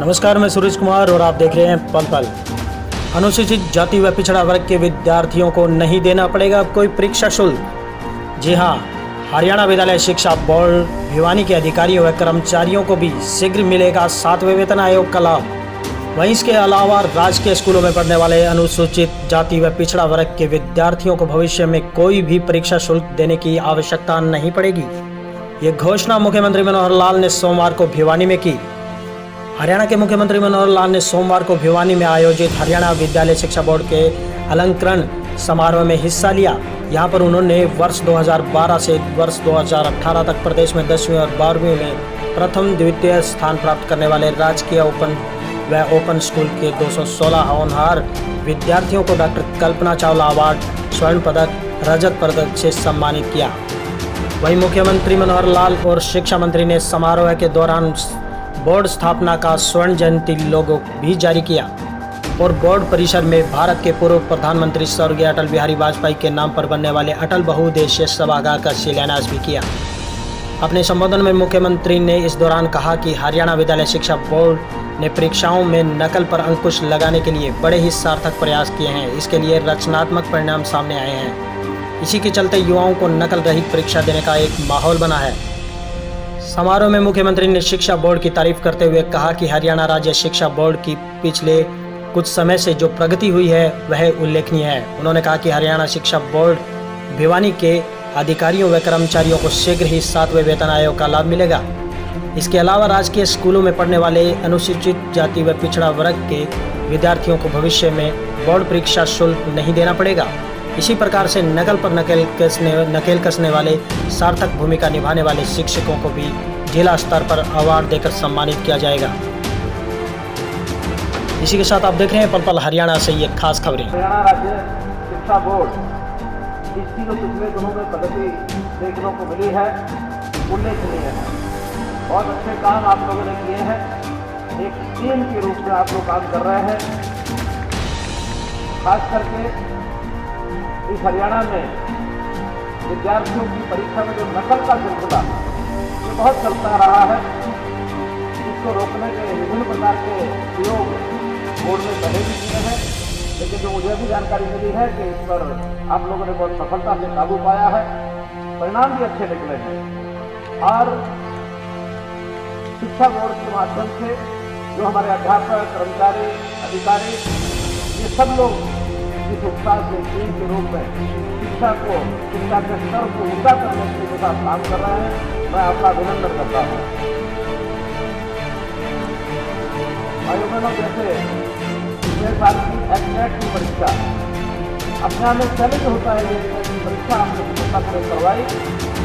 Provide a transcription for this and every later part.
नमस्कार, मैं सूरज कुमार और आप देख रहे हैं पल पल। अनुसूचित जाति व पिछड़ा वर्ग के विद्यार्थियों को नहीं देना पड़ेगा कोई परीक्षा शुल्क। जी हां, हरियाणा विद्यालय शिक्षा बोर्ड भिवानी के अधिकारियों व कर्मचारियों को भी शीघ्र मिलेगा 7वें वेतन आयोग का लाभ। वहीं इसके अलावा राज्य के स्कूलों में पढ़ने वाले अनुसूचित जाति व पिछड़ा वर्ग के विद्यार्थियों को भविष्य में कोई भी परीक्षा शुल्क देने की आवश्यकता नहीं पड़ेगी। ये घोषणा मुख्यमंत्री मनोहर लाल ने सोमवार को भिवानी में की। हरियाणा के मुख्यमंत्री मनोहर लाल ने सोमवार को भिवानी में आयोजित हरियाणा विद्यालय शिक्षा बोर्ड के अलंकरण समारोह में हिस्सा लिया। यहां पर उन्होंने वर्ष 2012 से वर्ष 2018 तक प्रदेश में 10वीं और 12वीं में प्रथम द्वितीय स्थान प्राप्त करने वाले राजकीय ओपन स्कूल के 216 होनहार विद्यार्थियों को डॉक्टर कल्पना चावला अवार्ड, स्वर्ण पदक, रजत पदक से सम्मानित किया। वहीं मुख्यमंत्री मनोहर लाल और शिक्षा मंत्री ने समारोह के दौरान बोर्ड स्थापना का स्वर्ण जयंती लोगो भी जारी किया और बोर्ड परिसर में भारत के पूर्व प्रधानमंत्री स्वर्गीय अटल बिहारी वाजपेयी के नाम पर बनने वाले अटल बहुउद्देशीय सभागार का शिलान्यास भी किया। अपने संबोधन में मुख्यमंत्री ने इस दौरान कहा कि हरियाणा विद्यालय शिक्षा बोर्ड ने परीक्षाओं में नकल पर अंकुश लगाने के लिए बड़े ही सार्थक प्रयास किए हैं। इसके लिए रचनात्मक परिणाम सामने आए हैं। इसी के चलते युवाओं को नकल रहित परीक्षा देने का एक माहौल बना है। समारोह में मुख्यमंत्री ने शिक्षा बोर्ड की तारीफ करते हुए कहा कि हरियाणा राज्य शिक्षा बोर्ड की पिछले कुछ समय से जो प्रगति हुई है वह उल्लेखनीय है। उन्होंने कहा कि हरियाणा शिक्षा बोर्ड भिवानी के अधिकारियों व कर्मचारियों को शीघ्र ही 7वें वेतन आयोग का लाभ मिलेगा। इसके अलावा राजकीय स्कूलों में पढ़ने वाले अनुसूचित जाति व पिछड़ा वर्ग के विद्यार्थियों को भविष्य में बोर्ड परीक्षा शुल्क नहीं देना पड़ेगा। इसी प्रकार से नकल पर नकेल कसने वाले, सार्थक भूमिका निभाने वाले शिक्षकों को भी जिला स्तर पर अवार्ड देकर सम्मानित किया जाएगा। इसी के साथ आप देख रहे हैं पल पल हरियाणा से ये खास खबरें। हरियाणा राज्य शिक्षा बोर्ड इस दिनों में प्रगति देखने को मिली है, उल्लेखनीय है। बहुत अच्छे काम आप लोगों ने किए हैं। एक टीम के रूप में आप लोग काम कर रहे हैं। खास करके इस हरियाणा में विद्यार्थियों की परीक्षा में जो नकल का सिलसिला ये बहुत चलता रहा है, इसको रोकने के विभिन्न प्रकार के प्रयोग बोर्ड में पहले भी किए हैं, लेकिन जो मुझे भी जानकारी मिली है कि इस पर आप लोगों ने बहुत सफलता से काबू पाया है। परिणाम भी अच्छे निकले हैं और शिक्षा बोर्ड के माध्यम से जो हमारे अध्यापक, कर्मचारी, अधिकारी ये सब लोग इस उत्साह से टीम के रूप में शिक्षा के स्तर को ऊंचा करने के साथ काम कर रहे हैं। मैं आपका अभिनंदन करता हूँ। भाइयों बहनों, जैसे पिछले साल की एग्जैक्ट की परीक्षा अपने आप में चैलेंज होता है। ये परीक्षा आपने सफलता से करवाई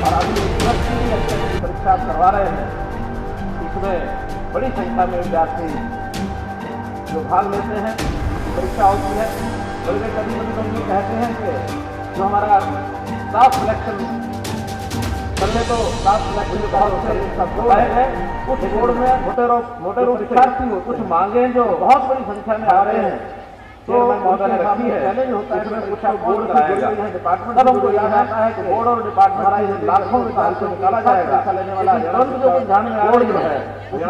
और अभी इस वर्ष की भी एग्जैक्ट की परीक्षा आप करवा रहे हैं। इसमें बड़ी संख्या में विद्यार्थी जो भाग लेते हैं, परीक्षा होती है। बल्कि कभी कभी कहते हैं कि जो हमारा स्टाफ सिलेक्शन पहले तो स्टाफ सिलेक्शन बहुत होता है, कुछ बोर्ड में मोटर विद्यार्थी कुछ मांगे जो बहुत बड़ी संख्या में आ रहे हैं, तो चैलेंज होता है। कुछ बोर्ड है डिपार्टमेंट, अब हमको याद आता है कि बोर्ड और डिपार्टमेंट हमारा लाखों में साल से निकाला जाएगा। लेने वाला ध्यान में बोर्ड जो है उसके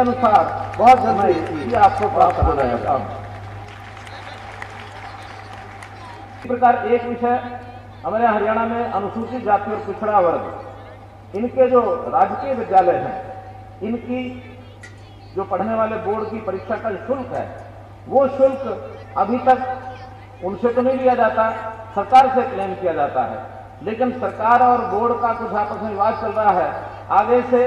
अनुसार बहुत जल्दी आपको प्राप्त हो जाएगा। इस प्रकार एक विषय हमारे हरियाणा में अनुसूचित जाति और पिछड़ा वर्ग इनके जो राजकीय विद्यालय हैं, इनकी जो पढ़ने वाले बोर्ड की परीक्षा का शुल्क है वो शुल्क अभी तक उनसे तो नहीं लिया जाता, सरकार से क्लेम किया जाता है। लेकिन सरकार और बोर्ड का कुछ आपस में विवाद चल रहा है। आगे से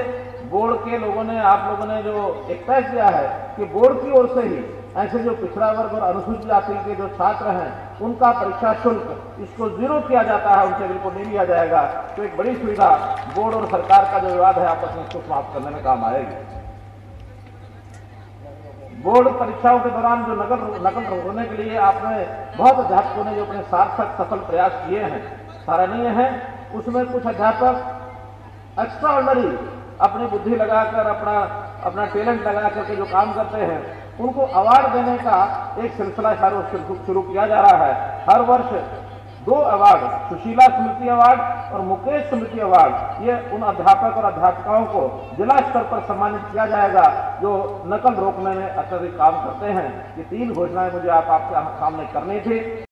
बोर्ड के लोगों ने, आप लोगों ने जो एक तय किया है कि बोर्ड की ओर से ही ऐसे जो पिछड़ा वर्ग और अनुसूचित जाति के जो छात्र हैं उनका परीक्षा शुल्क इसको जीरो किया जाता है, उनसे बिल्कुल नहीं लिया जाएगा। तो एक बड़ी सुविधा बोर्ड और सरकार का जो विवाद है आपस में उसको समाप्त करने में काम आएगी। बोर्ड परीक्षाओं के दौरान जो नकल रोकने के लिए आपने बहुत अध्यापकों ने जो अपने सार्थक सफल प्रयास किए हैं, सराहनीय है। उसमें कुछ अध्यापक एक्स्ट्रा ऑर्डनरी अपनी बुद्धि लगाकर, अपना टैलेंट लगा करके जो काम करते हैं, उनको अवार्ड देने का एक सिलसिला शुरू किया जा रहा है। हर वर्ष 2 अवार्ड, सुशीला स्मृति अवार्ड और मुकेश स्मृति अवार्ड, ये उन अध्यापक और अध्यापिकाओं को जिला स्तर पर सम्मानित किया जाएगा जो नकल रोकने में अत्यधिक काम करते हैं। ये 3 घोषणाएं मुझे आपके सामने करनी थी।